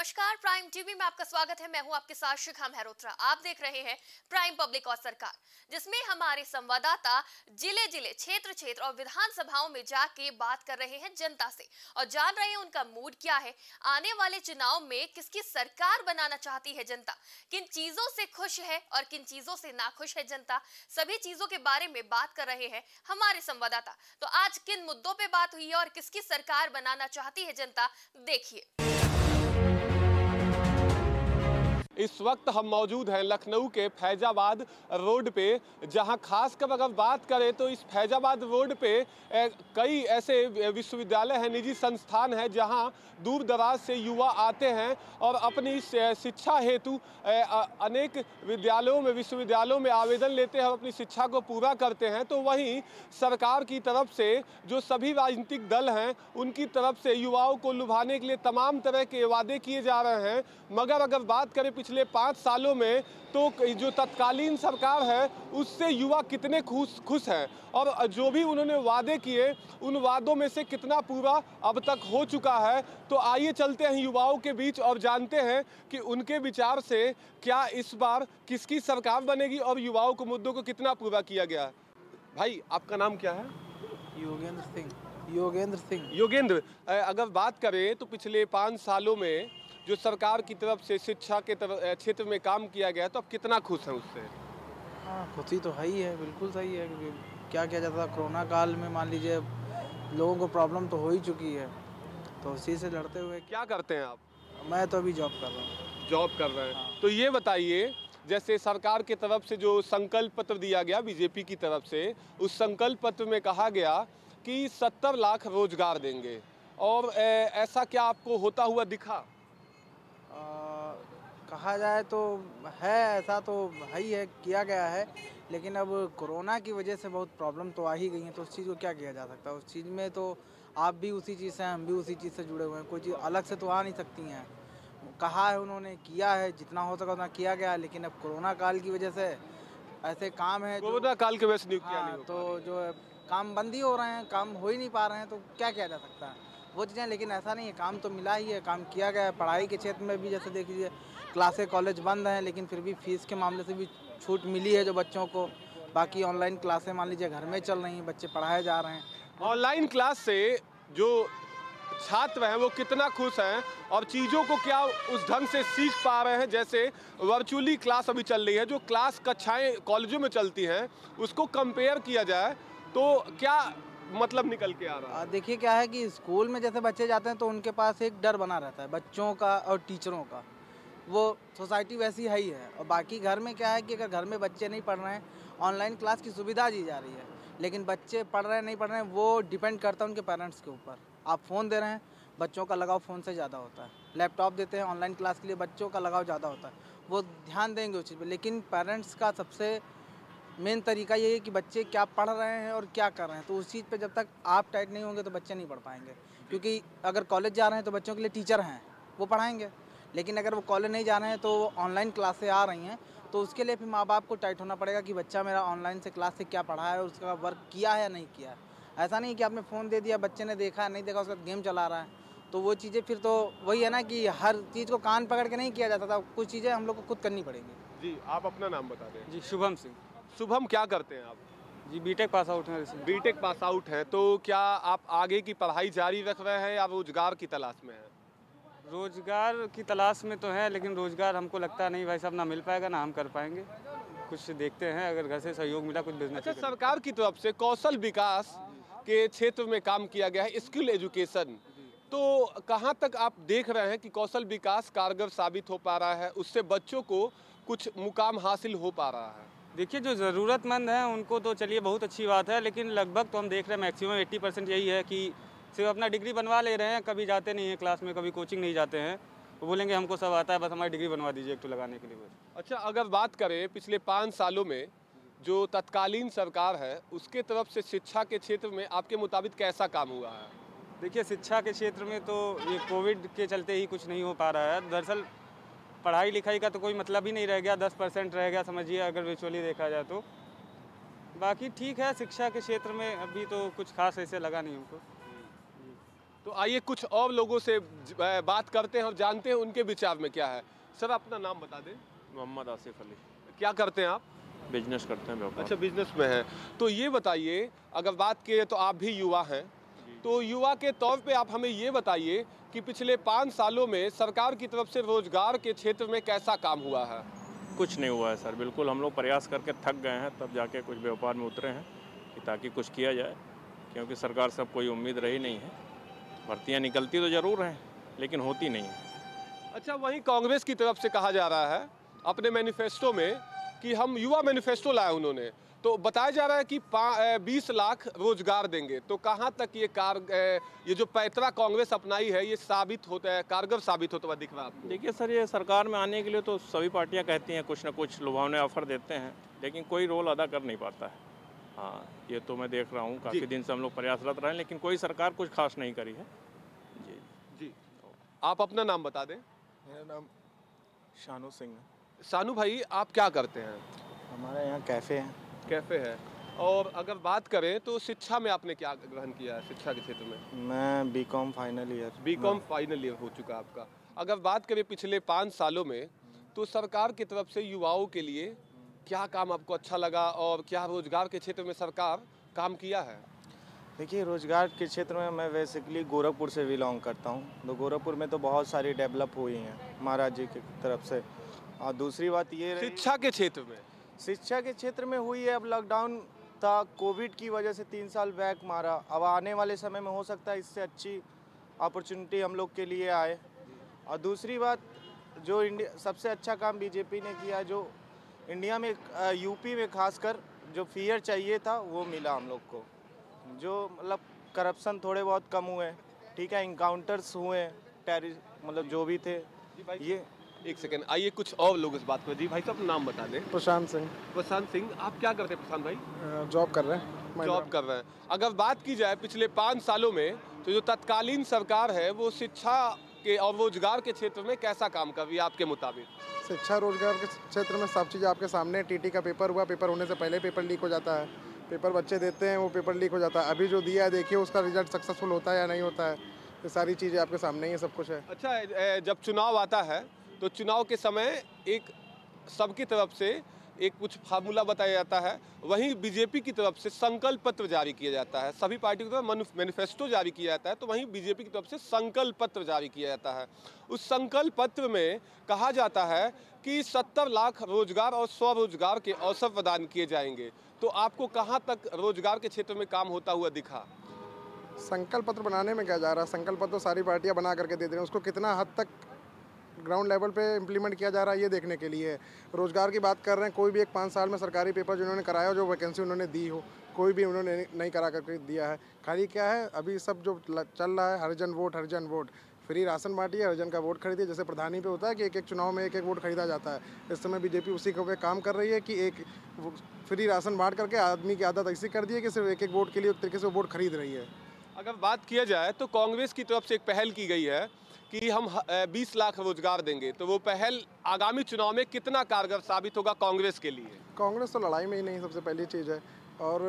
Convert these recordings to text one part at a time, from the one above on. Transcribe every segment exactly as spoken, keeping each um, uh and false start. नमस्कार, prime TV में आपका स्वागत है। मैं हूं आपके साथ शिखा मेहरोत्रा। आप देख रहे हैं प्राइम पब्लिक और सरकार, जिसमें हमारे संवाददाता जिले जिले क्षेत्र क्षेत्र और विधानसभाओं में जाके बात कर रहे हैं जनता से और जान रहे हैं उनका मूड क्या है, आने वाले चुनाव में किसकी सरकार बनाना चाहती है जनता, किन चीजों से खुश है और किन चीजों से नाखुश है जनता, सभी चीजों के बारे में बात कर रहे हैं हमारे संवाददाता। तो आज किन मुद्दों पर बात हुई है और किसकी सरकार बनाना चाहती है जनता, देखिए। इस वक्त हम मौजूद हैं लखनऊ के फैजाबाद रोड पे, जहां खासकर अगर बात करें तो इस फैजाबाद रोड पे कई ऐसे विश्वविद्यालय हैं, निजी संस्थान हैं, जहां दूर दराज से युवा आते हैं और अपनी शिक्षा हेतु अनेक विद्यालयों में विश्वविद्यालयों में आवेदन लेते हैं और अपनी शिक्षा को पूरा करते हैं। तो वहीं सरकार की तरफ से जो सभी राजनीतिक दल हैं उनकी तरफ से युवाओं को लुभाने के लिए तमाम तरह के वादे किए जा रहे हैं, मगर अगर बात करें पिछले पाँच सालों में तो जो तत्कालीन सरकार है उससे युवा कितने खुश खुश हैं और जो भी उन्होंने वादे किए उन वादों में से कितना पूरा अब तक हो चुका है। तो आइए चलते हैं युवाओं के बीच और जानते हैं कि उनके विचार से क्या इस बार किसकी सरकार बनेगी और युवाओं के मुद्दों को कितना पूरा किया गया है। भाई, आपका नाम क्या है? योगेंद्र सिंह। योगेंद्र सिंह। योगेंद्र, अगर बात करें तो पिछले पाँच सालों में जो सरकार की तरफ से शिक्षा के क्षेत्र में काम किया गया, तो आप कितना खुश हैं उससे? हाँ, खुशी तो है ही है, बिल्कुल सही है। क्या किया जाता है कोरोना काल में, मान लीजिए लोगों को प्रॉब्लम तो हो ही चुकी है, तो उसी से लड़ते हुए। क्या करते हैं आप? मैं तो अभी जॉब कर रहा हूँ। जॉब कर रहे हैं। हाँ। तो ये बताइए, जैसे सरकार के तरफ से जो संकल्प पत्र दिया गया बीजेपी की तरफ से, उस संकल्प पत्र में कहा गया कि सत्तर लाख रोजगार देंगे, और ऐसा क्या आपको होता हुआ दिखा? आ, कहा जाए तो है, ऐसा तो है ही है, किया गया है, लेकिन अब कोरोना की वजह से बहुत प्रॉब्लम तो आ ही गई है, तो उस चीज़ को क्या किया जा सकता है। उस चीज़ में तो आप भी उसी चीज़ से हैं, हम भी उसी चीज़ से जुड़े हुए हैं, कोई चीज़ अलग से तो आ नहीं सकती हैं। कहा है उन्होंने, किया है, जितना हो सका उतना किया गया है, लेकिन अब कोरोना काल की वजह से ऐसे काम है, कोरोना काल की वजह से नियुक्तियां, तो जो है काम बंदी हो रहे हैं, काम हो ही नहीं पा रहे हैं, तो क्या किया जा सकता है वो चीज़ें। लेकिन ऐसा नहीं है, काम तो मिला ही है, काम किया गया है। पढ़ाई के क्षेत्र में भी जैसे देख लीजिए, क्लासें कॉलेज बंद हैं, लेकिन फिर भी फीस के मामले से भी छूट मिली है जो बच्चों को। बाकी ऑनलाइन क्लासें मान लीजिए घर में चल रही हैं, बच्चे पढ़ाए जा रहे हैं। ऑनलाइन क्लास से जो छात्र हैं वो कितना खुश हैं और चीज़ों को क्या उस ढंग से सीख पा रहे हैं जैसे वर्चुअली क्लास अभी चल रही है, जो क्लास कक्षाएँ कॉलेजों में चलती हैं, उसको कंपेयर किया जाए तो क्या मतलब निकल के आ रहा है? देखिए क्या है कि स्कूल में जैसे बच्चे जाते हैं तो उनके पास एक डर बना रहता है बच्चों का और टीचरों का, वो सोसाइटी वैसी है ही है। और बाकी घर में क्या है कि अगर घर में बच्चे नहीं पढ़ रहे हैं, ऑनलाइन क्लास की सुविधा दी जा रही है, लेकिन बच्चे पढ़ रहे हैं नहीं पढ़ रहे हैं, वो डिपेंड करता है उनके पेरेंट्स के ऊपर। आप फ़ोन दे रहे हैं, बच्चों का लगाव फ़ोन से ज़्यादा होता है। लैपटॉप देते हैं ऑनलाइन क्लास के लिए, बच्चों का लगाव ज़्यादा होता है, वो ध्यान देंगे उस चीज़ पर। लेकिन पेरेंट्स का सबसे मेन तरीका ये है कि बच्चे क्या पढ़ रहे हैं और क्या कर रहे हैं, तो उस चीज़ पे जब तक आप टाइट नहीं होंगे तो बच्चे नहीं पढ़ पाएंगे। क्योंकि अगर कॉलेज जा रहे हैं तो बच्चों के लिए टीचर हैं, वो पढ़ाएंगे, लेकिन अगर वो कॉलेज नहीं जा रहे हैं तो ऑनलाइन क्लासें आ रही हैं, तो उसके लिए फिर माँ बाप को टाइट होना पड़ेगा कि बच्चा मेरा ऑनलाइन से क्लास से क्या पढ़ा है और उसका वर्क किया है या नहीं किया है। ऐसा नहीं कि आपने फ़ोन दे दिया, बच्चे ने देखा नहीं देखा, उसका गेम चला रहा है, तो वो चीज़ें फिर तो वही है ना कि हर चीज़ को कान पकड़ के नहीं किया जाता था, कुछ चीज़ें हम लोग को खुद करनी पड़ेंगी। जी, आप अपना नाम बता दें। जी, शुभम सिंह। शुभम, क्या करते हैं आप? जी, बीटेक पास आउट हैं। बीटेक पास आउट हैं, तो क्या आप आगे की पढ़ाई जारी रख रहे हैं या रोजगार की तलाश में हैं? रोजगार की तलाश में तो है, लेकिन रोजगार हमको लगता नहीं भाई साहब ना मिल पाएगा ना हम कर पाएंगे। कुछ देखते हैं, अगर घर से सहयोग मिला कुछ बिजनेस। अच्छा, सरकार की तरफ से कौशल विकास के क्षेत्र में काम किया गया है, स्किल एजुकेशन, तो कहाँ तक आप देख रहे हैं कि कौशल विकास कारगर साबित हो पा रहा है, उससे बच्चों को कुछ मुकाम हासिल हो पा रहा है? देखिए, जो ज़रूरतमंद हैं उनको तो चलिए बहुत अच्छी बात है, लेकिन लगभग तो हम देख रहे हैं मैक्सिमम अस्सी परसेंट यही है कि सिर्फ अपना डिग्री बनवा ले रहे हैं, कभी जाते नहीं हैं क्लास में, कभी कोचिंग नहीं जाते हैं। वो बोलेंगे हमको सब आता है, बस हमारी डिग्री बनवा दीजिए एक तो लगाने के लिए बस। अच्छा, अगर बात करें पिछले पाँच सालों में जो तत्कालीन सरकार है उसके तरफ से शिक्षा के क्षेत्र में आपके मुताबिक कैसा काम हुआ है? देखिए, शिक्षा के क्षेत्र में तो ये कोविड के चलते ही कुछ नहीं हो पा रहा है। दरअसल पढ़ाई लिखाई का तो कोई मतलब ही नहीं रह गया, दस परसेंट रह गया समझिए, अगर विचुअली देखा जाए तो। बाकी ठीक है, शिक्षा के क्षेत्र में अभी तो कुछ खास ऐसे लगा नहीं हमको। तो आइए कुछ और लोगों से बात करते हैं और जानते हैं उनके विचार में क्या है। सर, अपना नाम बता दें। मोहम्मद आसिफ अली। क्या करते हैं आप? बिजनेस करते हैं। अच्छा, बिजनेस में हैं। तो ये बताइए, अगर बात की तो आप भी युवा हैं, तो युवा के तौर पे आप हमें ये बताइए कि पिछले पाँच सालों में सरकार की तरफ से रोजगार के क्षेत्र में कैसा काम हुआ है? कुछ नहीं हुआ है सर, बिल्कुल। हम लोग प्रयास करके थक गए हैं, तब जाके कुछ व्यापार में उतरे हैं कि ताकि कुछ किया जाए, क्योंकि सरकार से अब कोई उम्मीद रही नहीं है। भर्तियाँ निकलती तो ज़रूर हैं, लेकिन होती नहीं है। अच्छा, वहीं कांग्रेस की तरफ से कहा जा रहा है अपने मैनिफेस्टो में कि हम युवा मैनिफेस्टो लाए उन्होंने, तो बताया जा रहा है कि बीस लाख रोजगार देंगे। तो कहाँ तक ये कार ये जो पैतरा कांग्रेस अपनाई है ये साबित होता है, कारगर साबित होता हुआ दिख रहा है आपको? देखिए सर, ये सरकार में आने के लिए तो सभी पार्टियाँ कहती हैं, कुछ ना कुछ लुभावने ऑफर देते हैं, लेकिन कोई रोल अदा कर नहीं पाता है। हाँ, ये तो मैं देख रहा हूँ, काफ़ी दिन से हम लोग प्रयासरत रहे हैं, लेकिन कोई सरकार कुछ खास नहीं करी है। जी जी, आप अपना नाम बता दें। मेरा नाम शानू सिंह है। शानू भाई, आप क्या करते हैं? हमारे यहाँ कैफ़े है। कैफ़े है। और अगर बात करें तो शिक्षा में आपने क्या ग्रहण किया है, शिक्षा के क्षेत्र में? मैं B com final year B com final year हो चुका आपका। अगर बात करें पिछले पाँच सालों में, तो सरकार की तरफ से युवाओं के लिए क्या काम आपको अच्छा लगा और क्या रोजगार के क्षेत्र में सरकार काम किया है? देखिए, रोजगार के क्षेत्र में मैं बेसिकली गोरखपुर से बिलोंग करता हूँ, तो गोरखपुर में तो बहुत सारी डेवलप हुई हैं महाराज जी की तरफ से। और दूसरी बात ये शिक्षा के क्षेत्र में शिक्षा के क्षेत्र में हुई है। अब लॉकडाउन था, कोविड की वजह से तीन साल बैक मारा। अब आने वाले समय में हो सकता है इससे अच्छी अपॉर्चुनिटी हम लोग के लिए आए। और दूसरी बात, जो इंडिया सबसे अच्छा काम बीजेपी ने किया, जो इंडिया में यूपी में खासकर जो फियर चाहिए था वो मिला हम लोग को। जो मतलब करप्शन थोड़े बहुत कम हुए, ठीक है, इनकाउंटर्स हुए, टेरर मतलब जो भी थे। ये एक सेकेंड, आइए कुछ और लोग इस बात को। जी भाई साहब, नाम बता दें। प्रशांत सिंह। प्रशांत सिंह, आप क्या करते हैं प्रशांत भाई? जॉब कर रहे हैं। जॉब कर रहे हैं। अगर बात की जाए पिछले पाँच सालों में, तो जो तत्कालीन सरकार है वो शिक्षा के और रोजगार के क्षेत्र में कैसा काम कर रही है आपके मुताबिक? शिक्षा रोजगार के क्षेत्र में सब चीज़ें आपके सामने। टीटी का पेपर हुआ, पेपर होने से पहले पेपर लीक हो जाता है, पेपर बच्चे देते हैं वो पेपर लीक हो जाता है। अभी जो दिया है देखिए उसका रिजल्ट सक्सेसफुल होता है या नहीं होता है, ये सारी चीज़ें आपके सामने ही सब कुछ है। अच्छा, जब चुनाव आता है तो चुनाव के समय एक सबकी तरफ से एक कुछ फार्मूला बताया जाता है, वहीं बीजेपी की तरफ से संकल्प पत्र जारी किया जाता है, सभी पार्टी की तरफ मैनिफेस्टो जारी किया जाता है, तो वहीं बीजेपी की तरफ से संकल्प पत्र जारी किया जाता है। उस संकल्प पत्र में कहा जाता है कि सत्तर लाख रोजगार और स्वरोजगार के अवसर प्रदान किए जाएंगे। तो आपको कहाँ तक रोजगार के क्षेत्र में काम होता हुआ दिखा? संकल्प पत्र बनाने में क्या जा रहा है, संकल्प पत्र सारी पार्टियाँ बना करके दे दे रही हैं, उसको कितना हद तक ग्राउंड लेवल पे इम्प्लीमेंट किया जा रहा है ये देखने के लिए। रोज़गार की बात कर रहे हैं, कोई भी एक पाँच साल में सरकारी पेपर जो उन्होंने कराया हो, जो वैकेंसी उन्होंने दी हो, कोई भी उन्होंने नहीं करा करके दिया है। खाली क्या है, अभी सब जो चल रहा है हरिजन वोट, हरिजन वोट फ्री राशन बांटिए, हरिजन का वोट खरीदिए, जैसे प्रधानी पे होता है कि एक एक चुनाव में एक एक वोट खरीदा जाता है। इस समय बीजेपी उसी के ऊपर काम कर रही है कि एक फ्री राशन बांट करके आदमी की आदत ऐसी कर दी है कि सिर्फ एक एक वोट के लिए एक तरीके से वोट खरीद रही है। अगर बात किया जाए तो कांग्रेस की तरफ से एक पहल की गई है कि हम बीस लाख रोजगार देंगे, तो वो पहल आगामी चुनाव में कितना कारगर साबित होगा कांग्रेस के लिए? कांग्रेस तो लड़ाई में ही नहीं, सबसे पहली चीज़ है। और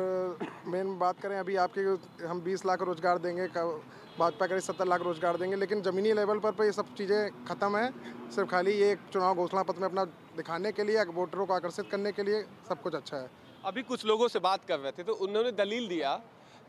मेन बात करें, अभी आपके हम बीस लाख रोजगार देंगे, भाजपा करीब सत्तर लाख रोजगार देंगे, लेकिन ज़मीनी लेवल पर, पर ये सब चीज़ें खत्म हैं। सिर्फ खाली ये चुनाव घोषणा पत्र में अपना दिखाने के लिए, वोटरों को आकर्षित करने के लिए सब कुछ अच्छा है। अभी कुछ लोगों से बात कर रहे थे तो उन्होंने दलील दिया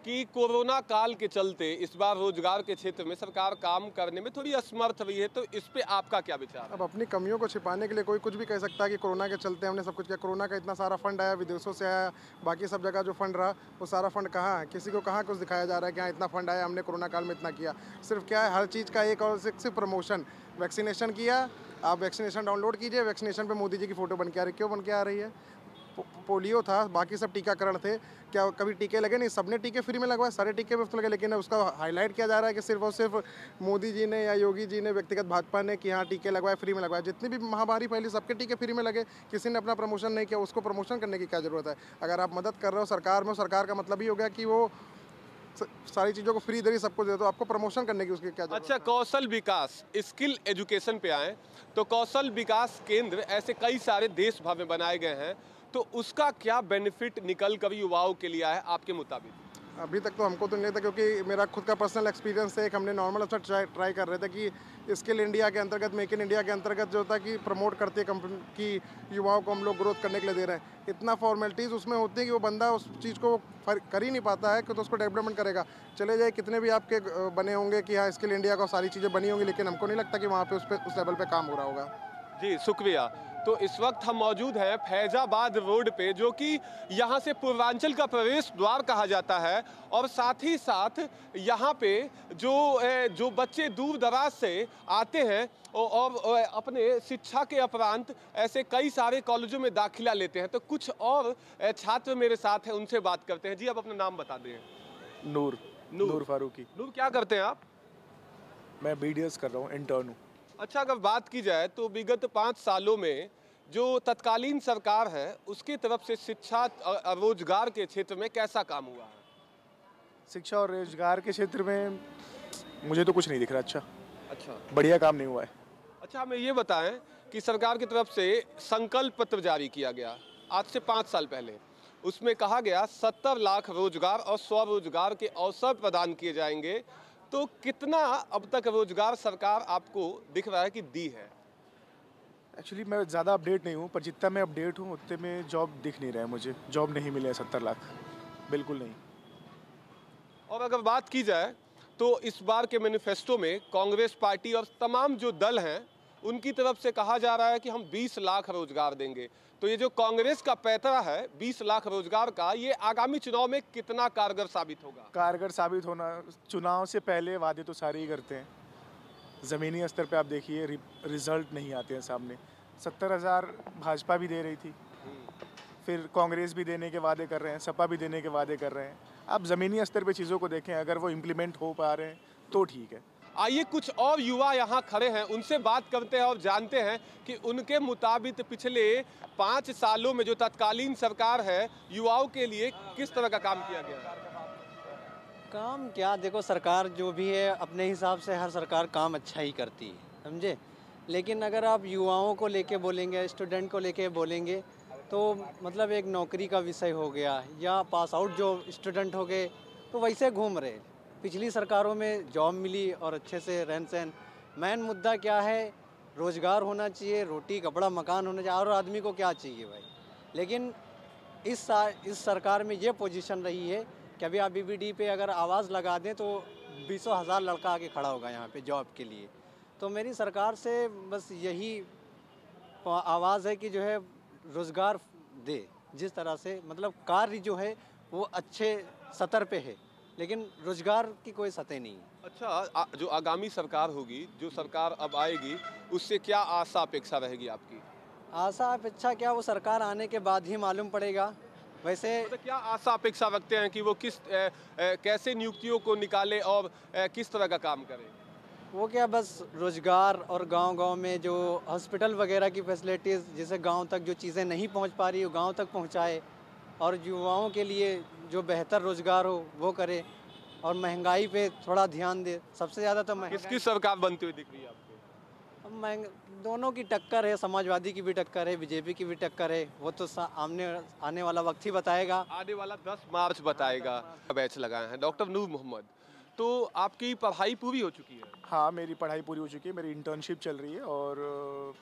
कि कोरोना काल के चलते इस बार रोजगार के क्षेत्र में सरकार काम करने में थोड़ी असमर्थ हुई है, तो इस पे आपका क्या विचार है? अब अपनी कमियों को छिपाने के लिए कोई कुछ भी कह सकता है कि कोरोना के चलते हमने सब कुछ किया। कोरोना का इतना सारा फंड आया, विदेशों से आया, बाकी सब जगह जो फंड रहा वो सारा फंड कहाँ है? किसी को कहाँ कुछ दिखाया जा रहा है कि हाँ इतना फंड आया, हमने कोरोना काल में इतना किया। सिर्फ क्या है, हर चीज़ का एक और सिर्फ प्रमोशन। वैक्सीनेशन किया, आप वैक्सीनेशन डाउनलोड कीजिए, वैक्सीनेशन पर मोदी जी की फ़ोटो बन के आ रही, क्यों बन के आ रही है? पोलियो था, बाकी सब टीकाकरण थे। क्या कभी टीके लगे नहीं? सबने टीके फ्री में लगवाए, सारे टीके मुफ्त लगे, लेकिन उसका हाईलाइट किया जा रहा है कि सिर्फ और सिर्फ मोदी जी ने या योगी जी ने, व्यक्तिगत भाजपा ने कि हाँ टीके लगवाए, फ्री में लगवाए। जितनी भी महामारी फैली सबके टीके फ्री में लगे, किसी ने अपना प्रमोशन नहीं किया। उसको प्रमोशन करने की क्या ज़रूरत है? अगर आप मदद कर रहे हो सरकार में, सरकार का मतलब ही हो गया कि वो सारी चीज़ों को फ्री दे रही, सबको दे, तो आपको प्रमोशन करने की उसकी क्या जरूरत है? अच्छा, कौशल विकास स्किल एजुकेशन पे आए तो कौशल विकास केंद्र ऐसे कई सारे देश भर में बनाए गए हैं, तो उसका क्या बेनिफिट निकल कर युवाओं के लिए है आपके मुताबिक? अभी तक तो हमको तो नहीं था, क्योंकि मेरा खुद का पर्सनल एक्सपीरियंस है। एक हमने नॉर्मल अपना ट्राई ट्राई कर रहे थे कि स्किल इंडिया के अंतर्गत, मेक इन इंडिया के अंतर्गत जो था कि प्रमोट करती है कंपनी की, युवाओं को हम लोग ग्रोथ करने के लिए दे रहे हैं। इतना फॉर्मेलिटीज़ उसमें होती है कि वो बंदा उस चीज़ को कर ही नहीं पाता है कि तो उसको डेवलपमेंट करेगा। चले जाए कितने भी आपके बने होंगे कि हाँ स्किल इंडिया का सारी चीज़ें बनी होंगी, लेकिन हमको नहीं लगता कि वहाँ पर उस पर उस लेवल पर काम हो रहा होगा। जी शुक्रिया। तो इस वक्त हम मौजूद हैं फैजाबाद रोड पे, जो कि यहाँ से पूर्वांचल का प्रवेश द्वार कहा जाता है, और साथ ही साथ यहाँ पे जो जो बच्चे दूर दराज से आते हैं और अपने शिक्षा के उपरांत ऐसे कई सारे कॉलेजों में दाखिला लेते हैं। तो कुछ और छात्र मेरे साथ हैं, उनसे बात करते हैं। जी आप अपना नाम बता दें। नूर नूर, नूर फारूकी। नूर, क्या करते हैं आप? मैं बी डी एस कर रहा हूँ, इंटर्न हूँ। अच्छा, अगर बात की जाए तो विगत पाँच सालों में जो तत्कालीन सरकार है उसकी तरफ से शिक्षा और रोजगार के क्षेत्र में कैसा काम हुआ है? शिक्षा और रोजगार के क्षेत्र में मुझे तो कुछ नहीं दिख रहा। अच्छा अच्छा बढ़िया काम नहीं हुआ है। अच्छा, हमें ये बताएं कि सरकार की तरफ से संकल्प पत्र जारी किया गया आज से पाँच साल पहले, उसमें कहा गया सत्तर लाख रोजगार और स्वरोजगार के अवसर प्रदान किए जाएंगे, तो कितना अब तक रोजगार सरकार आपको दिख रहा है कि दी है? एक्चुअली मैं ज़्यादा अपडेट नहीं हूँ, पर जितना मैं अपडेट हूँ उतने में जॉब दिख नहीं रहा है। मुझे जॉब नहीं मिले है, सत्तर लाख बिल्कुल नहीं। और अगर बात की जाए तो इस बार के मैनिफेस्टो में कांग्रेस पार्टी और तमाम जो दल हैं उनकी तरफ से कहा जा रहा है कि हम बीस लाख रोजगार देंगे, तो ये जो कांग्रेस का पैतरा है बीस लाख रोजगार का, ये आगामी चुनाव में कितना कारगर साबित होगा? कारगर साबित होना, चुनाव से पहले वादे तो सारे ही करते हैं, ज़मीनी स्तर पे आप देखिए रिजल्ट नहीं आते हैं सामने। सत्तर हज़ार भाजपा भी दे रही थी, फिर कांग्रेस भी देने के वादे कर रहे हैं, सपा भी देने के वादे कर रहे हैं। आप ज़मीनी स्तर पर चीज़ों को देखें, अगर वो इम्प्लीमेंट हो पा रहे हैं तो ठीक है। आइए कुछ और युवा यहाँ खड़े हैं, उनसे बात करते हैं और जानते हैं कि उनके मुताबिक पिछले पाँच सालों में जो तत्कालीन सरकार है युवाओं के लिए किस तरह का काम किया गया? काम क्या, देखो सरकार जो भी है अपने हिसाब से हर सरकार काम अच्छा ही करती है, समझे। लेकिन अगर आप युवाओं को लेके बोलेंगे, स्टूडेंट को लेके बोलेंगे, तो मतलब एक नौकरी का विषय हो गया या पास आउट जो स्टूडेंट हो गए तो वैसे घूम रहे। पिछली सरकारों में जॉब मिली और अच्छे से रहन सहन। मेन मुद्दा क्या है, रोज़गार होना चाहिए, रोटी कपड़ा मकान होना चाहिए, और आदमी को क्या चाहिए भाई। लेकिन इस सार, इस सरकार में ये पोजीशन रही है कि अभी आप बीबीडी पे अगर आवाज़ लगा दें तो बीसों हज़ार लड़का आके खड़ा होगा यहाँ पे जॉब के लिए। तो मेरी सरकार से बस यही आवाज़ है कि जो है रोज़गार दे, जिस तरह से मतलब कार्य जो है वो अच्छे स्तर पर है, लेकिन रोजगार की कोई सतह नहीं। अच्छा, आ, जो आगामी सरकार होगी, जो सरकार अब आएगी, उससे क्या आशा अपेक्षा रहेगी आपकी? आशा अपेक्षा क्या, वो सरकार आने के बाद ही मालूम पड़ेगा। वैसे तो क्या आशा अपेक्षा रखते हैं कि वो किस ए, ए, कैसे नियुक्तियों को निकाले और ए, किस तरह का काम करे? वो क्या, बस रोजगार और गाँव-गाँव में जो हॉस्पिटल वगैरह की फैसिलिटीज़, जैसे गाँव तक जो चीज़ें नहीं पहुँच पा रही वो गाँव तक पहुँचाए, और युवाओं के लिए जो बेहतर रोजगार हो वो करे, और महंगाई पे थोड़ा ध्यान दे। सबसे ज़्यादा तो किसकी सरकार बनती हुई दिख रही है आपको? महंग दोनों की टक्कर है, समाजवादी की भी टक्कर है, बीजेपी की भी टक्कर है। वो तो आमने आने वाला वक्त ही बताएगा, आने वाला दस मार्च बताएगा। बैच लगाए हैं डॉक्टर नूर मोहम्मद। तो आपकी पढ़ाई पूरी हो चुकी है? हाँ, मेरी पढ़ाई पूरी हो चुकी है, मेरी इंटर्नशिप चल रही है और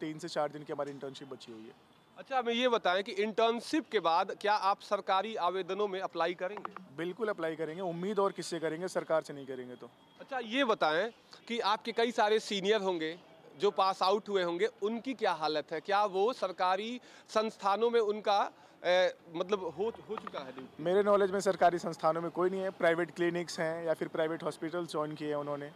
तीन से चार दिन की हमारी इंटर्नशिप बची हुई है। अच्छा, हमें ये बताएं कि इंटर्नशिप के बाद क्या आप सरकारी आवेदनों में अप्लाई करेंगे? बिल्कुल अप्लाई करेंगे, उम्मीद और किससे करेंगे, सरकार से नहीं करेंगे तो। अच्छा, ये बताएं कि आपके कई सारे सीनियर होंगे जो पास आउट हुए होंगे, उनकी क्या हालत है? क्या वो सरकारी संस्थानों में उनका ए, मतलब हो हो चुका है? मेरे नॉलेज में सरकारी संस्थानों में कोई नहीं है, प्राइवेट क्लिनिक्स हैं या फिर प्राइवेट हॉस्पिटल ज्वाइन किए हैं उन्होंने।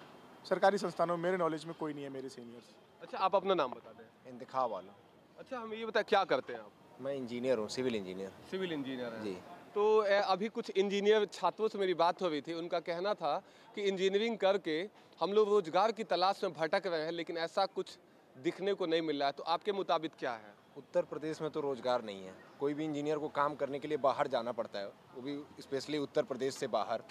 सरकारी संस्थानों में मेरे नॉलेज में कोई नहीं है, मेरे सीनियर्स। अच्छा, आप अपना नाम बता दें। इंतखा वाला। अच्छा, हमें ये बताया क्या करते हैं आप? मैं इंजीनियर हूँ, सिविल इंजीनियर। सिविल इंजीनियर है जी। तो अभी कुछ इंजीनियर छात्रों से मेरी बात हो रही थी, उनका कहना था कि इंजीनियरिंग करके हम लोग रोजगार की तलाश में भटक रहे हैं, लेकिन ऐसा कुछ दिखने को नहीं मिल रहा है, तो आपके मुताबिक क्या है? उत्तर प्रदेश में तो रोज़गार नहीं है। कोई भी इंजीनियर को काम करने के लिए बाहर जाना पड़ता है, वो भी स्पेशली उत्तर प्रदेश से बाहर।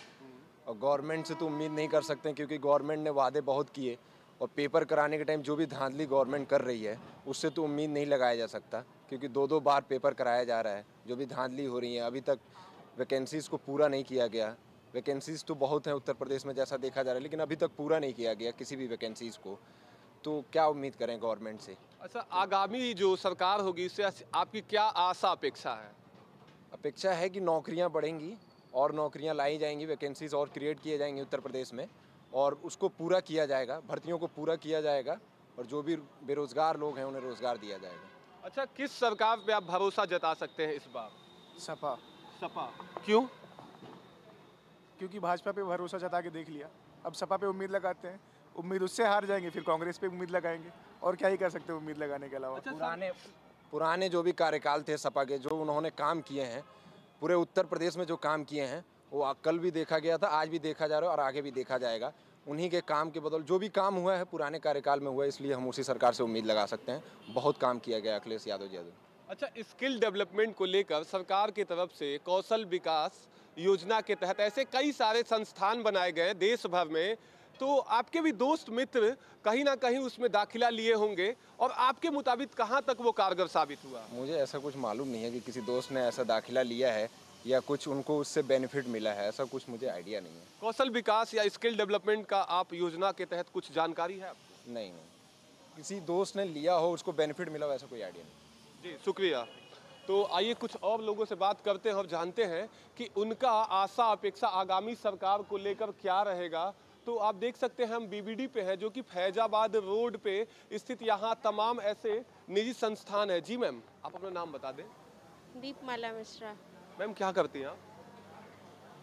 और गवर्नमेंट से तो उम्मीद नहीं कर सकते क्योंकि गवर्नमेंट ने वादे बहुत किए और पेपर कराने के टाइम जो भी धांधली गवर्नमेंट कर रही है उससे तो उम्मीद नहीं लगाया जा सकता, क्योंकि दो दो बार पेपर कराया जा रहा है। जो भी धांधली हो रही है, अभी तक वैकेंसीज़ को पूरा नहीं किया गया। वैकेंसीज़ तो बहुत हैं उत्तर प्रदेश में जैसा देखा जा रहा है, लेकिन अभी तक पूरा नहीं किया गया किसी भी वैकेंसीज़ को। तो क्या उम्मीद करें गवर्नमेंट से? अच्छा, आगामी जो सरकार होगी इससे आपकी क्या आशा अपेक्षा है? अपेक्षा है कि नौकरियाँ बढ़ेंगी और नौकरियाँ लाई जाएंगी, वैकेंसीज़ और क्रिएट किए जाएंगी उत्तर प्रदेश में, और उसको पूरा किया जाएगा, भर्तियों को पूरा किया जाएगा और जो भी बेरोज़गार लोग हैं उन्हें रोज़गार दिया जाएगा। अच्छा, किस सरकार पे आप भरोसा जता सकते हैं इस बार? सपा। सपा क्यों? क्योंकि भाजपा पे भरोसा जता के देख लिया, अब सपा पे उम्मीद लगाते हैं, उम्मीद उससे हार जाएंगे, फिर कांग्रेस पे उम्मीद लगाएंगे, और क्या ही कर सकते हैं उम्मीद लगाने के अलावा। अच्छा, पुराने पुराने जो भी कार्यकाल थे सपा के, जो उन्होंने काम किए हैं पूरे उत्तर प्रदेश में, जो काम किए हैं वो कल भी देखा गया था, आज भी देखा जा रहा है और आगे भी देखा जाएगा। उन्हीं के काम के बदौलत जो भी काम हुआ है पुराने कार्यकाल में हुआ है, इसलिए हम उसी सरकार से उम्मीद लगा सकते हैं। बहुत काम किया गया अखिलेश यादव जी। अच्छा, स्किल डेवलपमेंट को लेकर सरकार की तरफ से कौशल विकास योजना के तहत ऐसे कई सारे संस्थान बनाए गए देश भर में, तो आपके भी दोस्त मित्र कहीं ना कहीं उसमें दाखिला लिए होंगे, और आपके मुताबिक कहाँ तक वो कारगर साबित हुआ? मुझे ऐसा कुछ मालूम नहीं है कि किसी दोस्त ने ऐसा दाखिला लिया है या कुछ उनको उससे बेनिफिट मिला है, ऐसा कुछ मुझे आइडिया नहीं है। कौशल विकास या स्किल डेवलपमेंट का आप योजना के तहत कुछ जानकारी है आपको? नहीं, नहीं, किसी दोस्त ने लिया हो उसको बेनिफिट मिला हो, ऐसा कोई आइडिया नहीं। जी शुक्रिया। तो आइए कुछ और लोगों से बात करते हैं और जानते हैं कि उनका आशा अपेक्षा आगामी सरकार को लेकर क्या रहेगा। तो आप देख सकते हैं हम बीबीडी पे हैं, जो कि फैजाबाद रोड पे स्थित, यहाँ तमाम ऐसे निजी संस्थान है। जी मैम, आप अपना नाम बता दें। दीपमाला मिश्रा। मैम क्या करती हैं आप?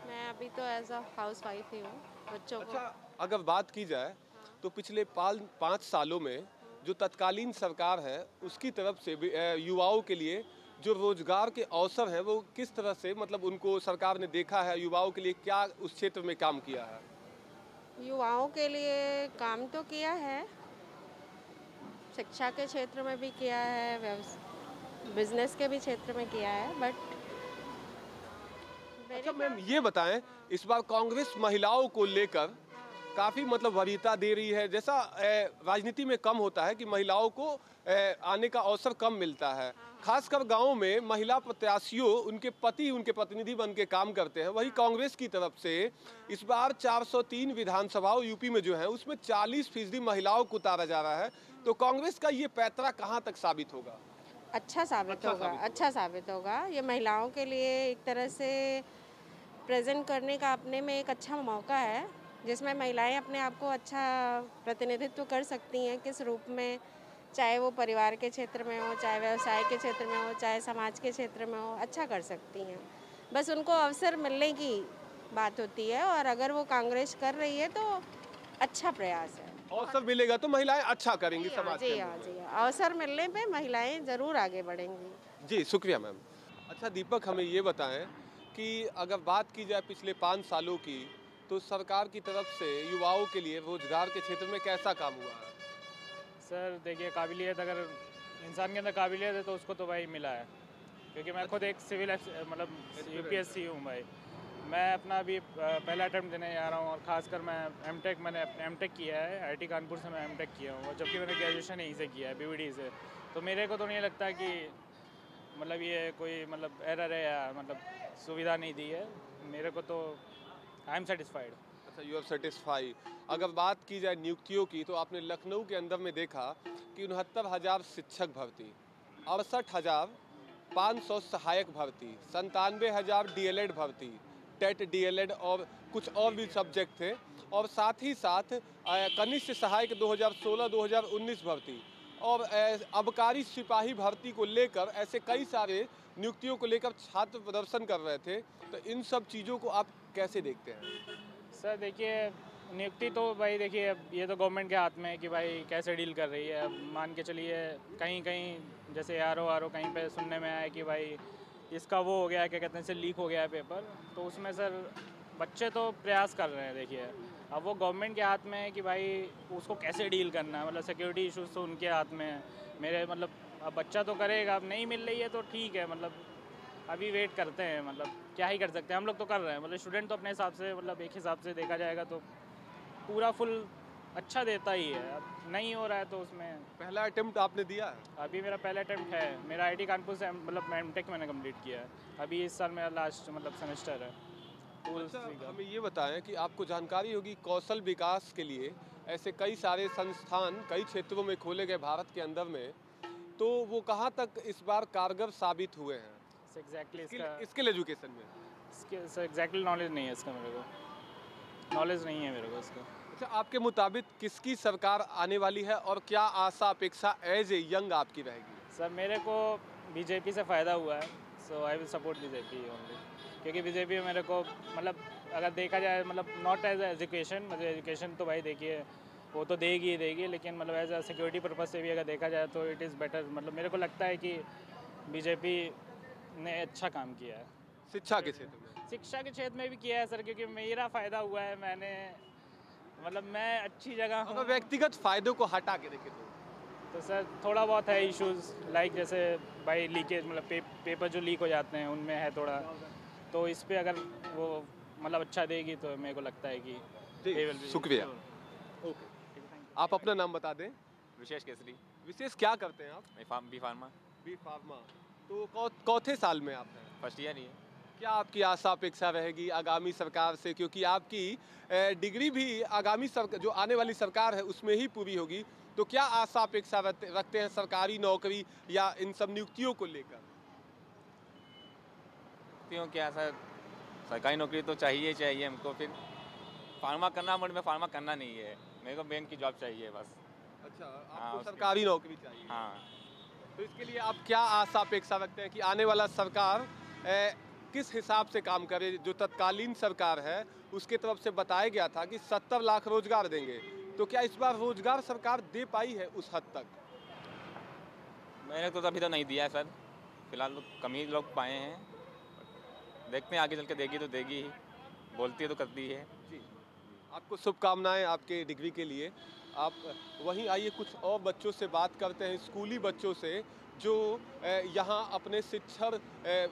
मैं अभी तो एज अ हाउस वाइफ ही हूँ, बच्चों को। अच्छा, अगर बात की जाए हाँ। तो पिछले पाँच सालों में जो तत्कालीन सरकार है उसकी तरफ से युवाओं के लिए जो रोजगार के अवसर हैं वो किस तरह से, मतलब उनको सरकार ने देखा है, युवाओं के लिए क्या उस क्षेत्र में काम किया है? युवाओं के लिए काम तो किया है, शिक्षा के क्षेत्र में भी किया है, बिजनेस के भी क्षेत्र में किया है, बट। अच्छा मैम ये बताएं, इस बार कांग्रेस महिलाओं को लेकर काफ़ी मतलब वरीयता दे रही है, जैसा राजनीति में कम होता है कि महिलाओं को आने का अवसर कम मिलता है, खासकर गाँव में महिला प्रत्याशियों उनके पति उनके प्रतिनिधि बन के काम करते हैं। वही कांग्रेस की तरफ से इस बार चार सौ तीन विधानसभाओं यूपी में जो है उसमें चालीस फीसदी महिलाओं को उतारा जा रहा है, तो कांग्रेस का ये पैतरा कहाँ तक साबित होगा? अच्छा साबित अच्छा होगा साबित अच्छा साबित होगा। ये महिलाओं के लिए एक तरह से प्रेजेंट करने का अपने में एक अच्छा मौका है, जिसमें महिलाएं अपने आप को अच्छा प्रतिनिधित्व कर सकती हैं, किस रूप में, चाहे वो परिवार के क्षेत्र में हो, चाहे व्यवसाय के क्षेत्र में हो, चाहे समाज के क्षेत्र में हो, अच्छा कर सकती हैं। बस उनको अवसर मिलने की बात होती है, और अगर वो कांग्रेस कर रही है तो अच्छा प्रयास है। अवसर मिलेगा तो महिलाएं अच्छा करेंगी समाज के। जी हाँ, जी हाँ, अवसर मिलने पे महिलाएं जरूर आगे बढ़ेंगी। जी शुक्रिया मैम। अच्छा दीपक, हमें ये बताएं कि अगर बात की जाए पिछले पाँच सालों की, तो सरकार की तरफ से युवाओं के लिए रोजगार के क्षेत्र में कैसा काम हुआ है? सर देखिए, काबिलियत, अगर इंसान के अंदर काबिलियत है तो उसको तो भाई मिला है, क्योंकि मैं खुद एक सिविल मतलब यू पी एस सी हूँ भाई। मैं अपना अभी पहला अटैम्प्ट देने जा रहा हूँ, और खासकर मैं एमटेक मैंने एमटेक किया है, आईटी कानपुर से मैं एमटेक किया हूँ, जबकि मैंने ग्रेजुएशन यहीं से किया है, बीवीडी से। तो मेरे को तो नहीं लगता कि मतलब ये कोई मतलब एरर है या मतलब सुविधा नहीं दी है, मेरे को तो आई एम सेटिस्फाइड। अच्छा, यू आर सेटिस्फाई। अगर बात की जाए नियुक्तियों की, तो आपने लखनऊ के अंदर में देखा कि उनहत्तर हज़ार शिक्षक भर्ती, अड़सठ हज़ार पाँच सौ सहायक भर्ती, संतानवे हज़ार डी एल एड भर्ती, टेट डीएलएड और कुछ और भी सब्जेक्ट थे, और साथ ही साथ कनिष्ठ सहायक दो हज़ार सोलह दो हज़ार उन्नीस भर्ती और अबकारी सिपाही भर्ती को लेकर ऐसे कई सारे नियुक्तियों को लेकर छात्र प्रदर्शन कर रहे थे, तो इन सब चीज़ों को आप कैसे देखते हैं? सर देखिए, नियुक्ति तो भाई देखिए ये तो गवर्नमेंट के हाथ में है कि भाई कैसे डील कर रही है। मान के चलिए कहीं कहीं जैसे आर ओ आर ओ कहीं पर सुनने में आया कि भाई इसका वो हो गया है, क्या कहते हैं, से लीक हो गया है पेपर, तो उसमें सर बच्चे तो प्रयास कर रहे हैं। देखिए अब वो गवर्नमेंट के हाथ में है कि भाई उसको कैसे डील करना है, मतलब सिक्योरिटी इश्यूज़ तो उनके हाथ में है। मेरे मतलब अब बच्चा तो करेगा, अब नहीं मिल रही है तो ठीक है, मतलब अभी वेट करते हैं, मतलब क्या ही कर सकते हैं, हम लोग तो कर रहे हैं, मतलब स्टूडेंट तो अपने हिसाब से, मतलब एक हिसाब से देखा जाएगा तो पूरा फुल अच्छा देता ही है, अब नहीं हो रहा है तो उसमें। पहला अटैम्प्ट आपने दिया है? अभी मेरा पहला अटैम्प्ट है, मेरा आई टी कानपुर से, मतलब एम टेक मैंने कम्प्लीट किया है, अभी इस साल मेरा लास्ट मतलब सेमेस्टर है। अच्छा, हमें ये बताएं कि आपको जानकारी होगी, कौशल विकास के लिए ऐसे कई सारे संस्थान कई क्षेत्रों में खोले गए भारत के अंदर में, तो वो कहाँ तक इस बार कारगर साबित हुए हैं? एग्जैक्टली exactly स्किल एजुकेशन में एग्जैक्टली exactly नॉलेज नहीं है इसका, मेरे को नॉलेज नहीं है मेरे को इसका। अच्छा, आपके मुताबिक किसकी सरकार आने वाली है और क्या आशा अपेक्षा एज ए यंग आपकी रहेगी? सर, मेरे को बीजेपी से फ़ायदा हुआ है, so I will support BJP only, क्योंकि बीजेपी में मेरे को मतलब अगर देखा जाए, मतलब नॉट एज एजुकेशन, मतलब एजुकेशन तो भाई देखिए वो तो देगी ही देगी, लेकिन मतलब एज अ सिक्योरिटी पर्पज़ से भी अगर देखा जाए तो इट इज़ बेटर, मतलब मेरे को लगता है कि बीजेपी ने अच्छा काम किया है शिक्षा के क्षेत्र में। शिक्षा के क्षेत्र में भी किया है सर, क्योंकि मेरा फ़ायदा हुआ है, मैंने मतलब मैं अच्छी जगह हूँ। व्यक्तिगत फ़ायदों को हटा के देखे तो तो सर थोड़ा बहुत है इश्यूज़, लाइक जैसे भाई लीकेज, मतलब पे, पेपर जो लीक हो जाते हैं उनमें है थोड़ा, तो इस पे अगर वो मतलब अच्छा देगी तो मेरे को लगता है कि। शुक्रिया। ओके, आप अपना नाम बता दें। विशेष केसरी। विशेष, क्या करते हैं आप? B pharma. बी फार्मा, तो कौ, कौथे साल में आप हैं? फर्स्ट ईयर ही है। क्या आपकी आशा अपेक्षा रहेगी आगामी सरकार से, क्योंकि आपकी डिग्री भी आगामी सरकार जो आने वाली सरकार है उसमें ही पूरी होगी, तो क्या आशा अपेक्षा रखते हैं सरकारी नौकरी या इन सब नियुक्तियों को लेकर? क्या सर, सरकारी नौकरी तो चाहिए चाहिए हमको, फिर फार्मा करना, बट मैं फार्मा करना नहीं है, मेरे को बैंक की जॉब चाहिए बस। अच्छा, आपको हाँ, सरकारी नौकरी चाहिए। हाँ, तो इसके लिए आप क्या आशा अपेक्षा रखते हैं कि आने वाला सरकार ए, किस हिसाब से काम करे? जो तत्कालीन सरकार है उसके तरफ से बताया गया था कि सत्तर लाख रोजगार देंगे, तो क्या इस बार रोजगार सरकार दे पाई है उस हद तक? मैंने तो अभी तो नहीं दिया है सर, फिलहाल तो कम ही लोग पाए हैं, देखते हैं आगे चल के देगी तो देगी ही, बोलती है तो करती है। जी, आपको शुभकामनाएं आपके डिग्री के लिए। आप वहीं आइए, कुछ और बच्चों से बात करते हैं, स्कूली बच्चों से जो यहाँ अपने शिक्षण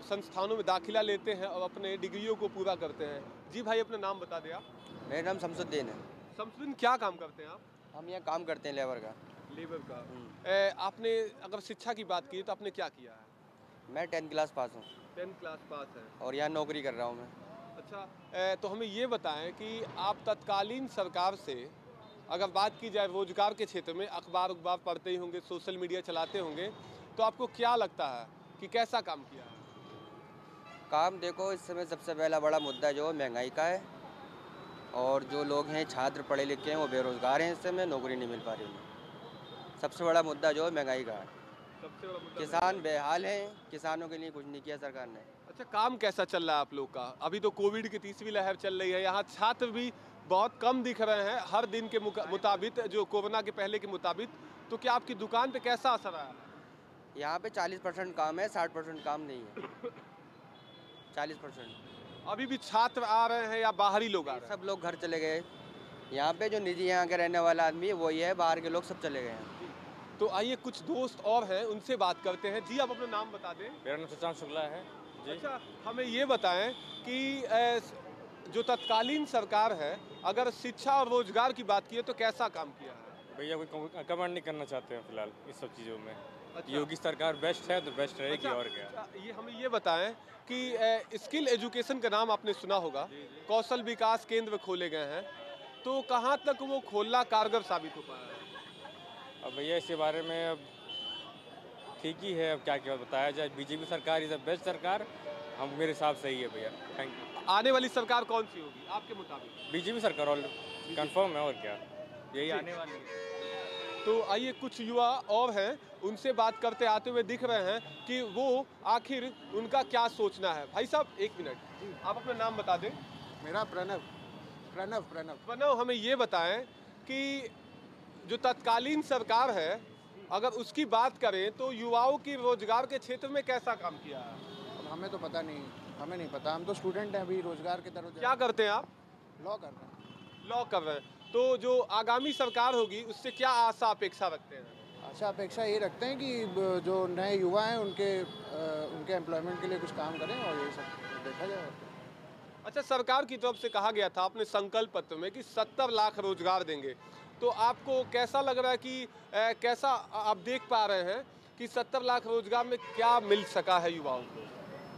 संस्थानों में दाखिला लेते हैं और अपने डिग्रियों को पूरा करते हैं। जी भाई, अपना नाम बता दें आप। मेरा नाम शमसुद्दीन है। शमसुद्दीन, क्या काम करते हैं आप? हम यहाँ काम करते हैं लेबर का। लेबर का। आपने अगर शिक्षा की बात की तो आपने क्या किया है? मैं टेंथ क्लास पास हूँ। टेंथ क्लास पास है और यहाँ नौकरी कर रहा हूँ मैं। अच्छा, ए, तो हमें ये बताएं कि आप तत्कालीन सरकार से अगर बात की जाए रोजगार के क्षेत्र में, अखबार उखबार पढ़ते ही होंगे, सोशल मीडिया चलाते होंगे, तो आपको क्या लगता है कि कैसा काम किया है? काम देखो, इस समय सबसे पहला बड़ा मुद्दा जो महंगाई का है, और जो लोग हैं छात्र पढ़े लिखे हैं वो बेरोजगार हैं, इस समय नौकरी नहीं मिल पा रही है, सबसे बड़ा मुद्दा जो है महंगाई का है। किसान बेहाल हैं, किसानों के लिए कुछ नहीं किया सरकार ने। अच्छा, काम कैसा चल रहा है आप लोग का? अभी तो कोविड की तीसरी लहर चल रही है, यहाँ छात्र भी बहुत कम दिख रहे हैं हर दिन के मुताबिक, जो कोरोना के पहले के मुताबिक, तो क्या आपकी दुकान पे कैसा असर आया? यहाँ पे चालीस परसेंट काम है, साठ परसेंट काम नहीं है। चालीस परसेंट। अभी भी छात्र आ रहे हैं या बाहरी लोग आ रहे हैं? सब लोग घर चले गए, यहाँ पे जो निजी यहाँ के रहने वाला आदमी है वही है, बाहर के लोग सब चले गए हैं। तो आइए, कुछ दोस्त और हैं, उनसे बात करते हैं। जी, आप अपना नाम बता दें। मेरा नाम शशांक शुक्ला है जी। अच्छा, हमें ये बताएं कि जो तत्कालीन सरकार है अगर शिक्षा और रोजगार की बात की है तो कैसा काम किया है? भैया, कोई कमेंट नहीं करना चाहते हैं फिलहाल इस सब चीज़ों में। अच्छा, योगी सरकार बेस्ट है तो बेस्ट रहेगी। अच्छा, और क्या। अच्छा, ये हमें ये बताएं कि स्किल एजुकेशन का नाम आपने सुना होगा, कौशल विकास केंद्र खोले गए हैं, तो कहाँ तक वो खोलना कारगर साबित हो पाया है? अब भैया इसके बारे में अब ठीक ही है, अब क्या क्या बताया जाए। बीजेपी सरकार इज द बेस्ट सरकार, हम मेरे हिसाब से ही है भैया। Thank you. आने वाली सरकार कौन सी होगी आपके मुताबिक? बीजेपी सरकार ऑल कंफर्म है, और क्या, यही आने वाली है। तो आइए, कुछ युवा और हैं, उनसे बात करते आते हुए दिख रहे हैं कि वो आखिर उनका क्या सोचना है। भाई साहब, एक मिनट, आप अपना नाम बता दें। मेरा प्रणव। प्रणव प्रणव प्रणव हमें ये बताएँ कि जो तत्कालीन सरकार है अगर उसकी बात करें तो युवाओं की रोजगार के क्षेत्र में कैसा काम किया है? हमें तो पता नहीं, हमें नहीं पता, हम तो स्टूडेंट हैं अभी, रोजगार की तरफ। क्या करते हैं आप? लॉ कर रहे हैं। लॉ कर रहे हैं, तो जो आगामी सरकार होगी उससे क्या आशा अपेक्षा रखते हैं? आशा अपेक्षा ये रखते हैं कि जो नए युवा हैं उनके उनके एम्प्लॉयमेंट के लिए कुछ काम करें और ये सब देखा जाए। अच्छा, सरकार की तरफ से कहा गया था अपने संकल्प पत्र में कि सत्तर लाख रोजगार देंगे, तो आपको कैसा लग रहा है कि ए, कैसा आप देख पा रहे हैं कि सत्तर लाख रोजगार में क्या मिल सका है युवाओं को?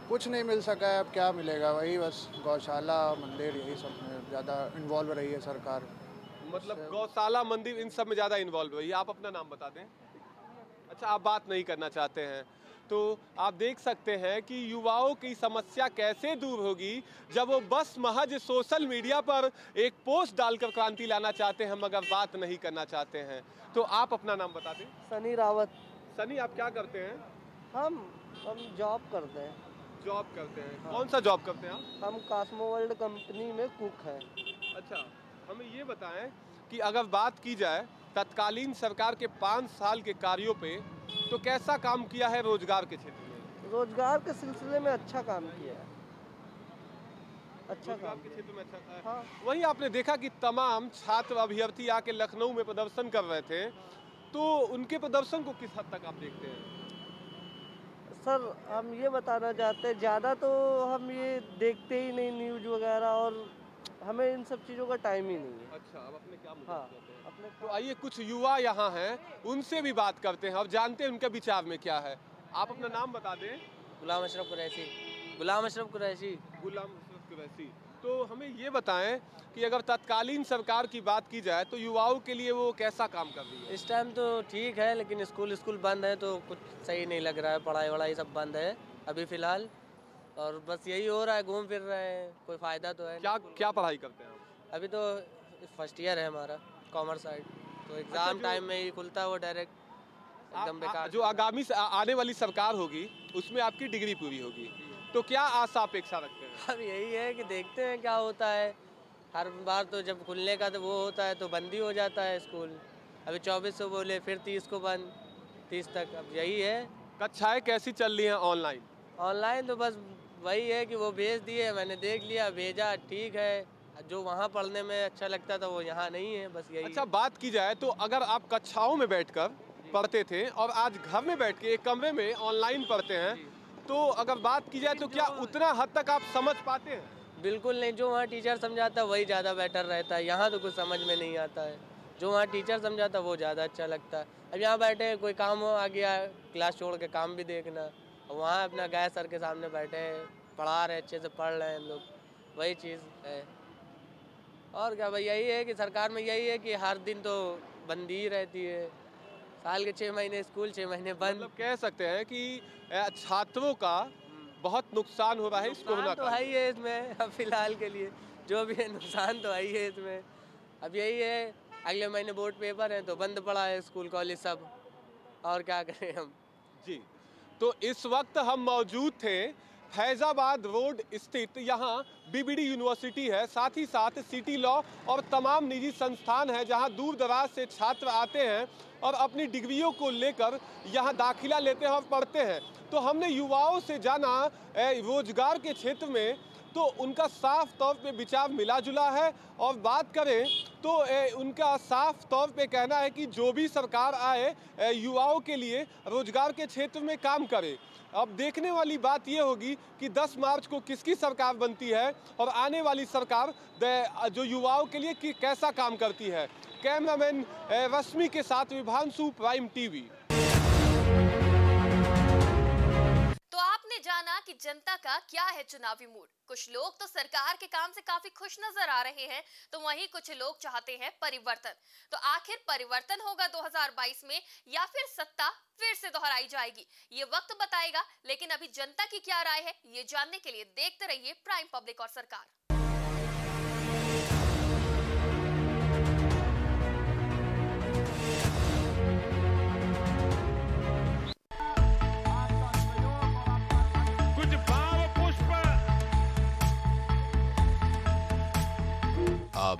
कुछ नहीं मिल सका है, अब क्या मिलेगा, वही बस गौशाला मंदिर यही सब में ज़्यादा इन्वॉल्व रही है सरकार। मतलब गौशाला मंदिर इन सब में ज़्यादा इन्वॉल्व रही है। आप अपना नाम बता दें। अच्छा, आप बात नहीं करना चाहते हैं, तो आप देख सकते हैं कि युवाओं की समस्या कैसे दूर होगी जब वो बस महज सोशल मीडिया पर एक पोस्ट डालकर क्रांति लाना चाहते हैं मगर बात नहीं करना चाहते हैं। तो आप अपना नाम बता दें। सनी रावत। सनी, आप क्या करते हैं? हम हम जॉब करते हैं। जॉब करते हैं? हाँ। कौन सा जॉब करते हैं आप? हम कास्मो वर्ल्ड कंपनी में कुक हैं। अच्छा, हमें ये बताएं कि अगर बात की जाए तत्कालीन सरकार के पाँच साल के कार्यों पे, तो कैसा काम किया है रोजगार के क्षेत्र में? रोजगार के सिलसिले में अच्छा काम किया है। अच्छा काम के क्षेत्र में अच्छा है। हाँ। वहीं आपने देखा कि तमाम छात्र अभ्यर्थी आके लखनऊ में प्रदर्शन कर रहे थे, तो उनके प्रदर्शन को किस हद तक आप देखते हैं? सर, हम ये बताना चाहते हैं, ज़्यादा तो हम ये देखते ही नहीं न्यूज वगैरह, और हमें इन सब चीज़ों का टाइम ही नहीं है। अच्छा, अब अपने क्या मुद्दे हैं? अपने तो आइए, कुछ युवा यहाँ हैं उनसे भी बात करते हैं और जानते हैं उनके विचार में क्या है। आप अपना नाम बता दें। गुलाम अशरफ कुरैशी। गुलाम अशरफ कुरैशी। गुलाम अशरफ कुरैशी। तो हमें ये बताएं कि अगर तत्कालीन सरकार की बात की जाए तो युवाओं के लिए वो कैसा काम कर रही है? इस टाइम तो ठीक है, लेकिन स्कूल स्कूल बंद है तो कुछ सही नहीं लग रहा है, पढ़ाई वढ़ाई सब बंद है अभी फिलहाल, और बस यही हो रहा है, घूम फिर रहे हैं, कोई फ़ायदा तो है। क्या क्या पढ़ाई करते हैं आप? अभी तो फर्स्ट ईयर है हमारा, कॉमर्स साइड, तो एग्ज़ाम टाइम में ही खुलता है वो डायरेक्ट, एकदम बेकार। जो आगामी आने वाली सरकार होगी उसमें आपकी डिग्री पूरी होगी, तो क्या आशा अपेक्षा रखते हैं? अब यही है कि देखते हैं क्या होता है। हर बार तो जब खुलने का तो वो होता है तो बंद ही हो जाता है स्कूल। अभी चौबीस को बोले, फिर तीस को बंद, तीस तक, अब यही है। कक्षाएँ कैसी चल रही हैं ऑनलाइन? ऑनलाइन तो बस वही है कि वो भेज दिए, मैंने देख लिया, भेजा, ठीक है, जो वहाँ पढ़ने में अच्छा लगता था वो यहाँ नहीं है, बस यही। अच्छा, बात की जाए तो अगर आप कक्षाओं में बैठकर पढ़ते थे और आज घर में बैठ के एक कमरे में ऑनलाइन पढ़ते हैं, तो अगर बात की जाए तो क्या उतना हद तक आप समझ पाते हैं? बिल्कुल नहीं, जो वहाँ टीचर समझाता है वही ज़्यादा बेटर रहता है। यहाँ तो कुछ समझ में नहीं आता है, जो वहाँ टीचर समझाता है वो ज़्यादा अच्छा लगता है। अब यहाँ बैठे कोई काम हो आ गया, क्लास छोड़ के काम भी देखना, वहाँ अपना गाय सर के सामने बैठे हैं, पढ़ा रहे, अच्छे से पढ़ रहे हैं हम लोग, वही चीज़ है। और क्या भाई, यही है कि सरकार में यही है कि हर दिन तो बंदी ही रहती है, साल के छः महीने स्कूल, छः महीने बंद। मतलब कह सकते हैं कि छात्रों का बहुत नुकसान हो रहा है इस कोरोना का। है ही है इसमें, अब फिलहाल के लिए जो भी है नुकसान तो है ही है इसमें। अब यही है, अगले महीने बोर्ड पेपर है तो बंद पड़ा है स्कूल कॉलेज सब, और क्या करें हम जी। तो इस वक्त हम मौजूद थे फैज़ाबाद रोड स्थित, यहाँ बीबीडी यूनिवर्सिटी है, साथ ही साथ सिटी लॉ और तमाम निजी संस्थान हैं जहाँ दूर दराज से छात्र आते हैं और अपनी डिग्रियों को लेकर यहाँ दाखिला लेते हैं और पढ़ते हैं। तो हमने युवाओं से जाना रोजगार के क्षेत्र में, तो उनका साफ तौर पे विचार मिला जुला है, और बात करें तो उनका साफ तौर पे कहना है कि जो भी सरकार आए युवाओं के लिए रोजगार के क्षेत्र में काम करे। अब देखने वाली बात ये होगी कि दस मार्च को किसकी सरकार बनती है और आने वाली सरकार जो युवाओं के लिए कि कैसा काम करती है। कैमरामैन रश्मि के साथ विभांशु, प्राइम टीवी। जाना कि जनता का क्या है चुनावी मूड। कुछ लोग तो सरकार के काम से काफी खुश नजर आ रहे हैं, तो वहीं कुछ लोग चाहते हैं परिवर्तन। तो आखिर परिवर्तन होगा दो हज़ार बाईस में या फिर सत्ता फिर से दोहराई जाएगी, ये वक्त बताएगा। लेकिन अभी जनता की क्या राय है, ये जानने के लिए देखते रहिए प्राइम पब्लिक और सरकार। आप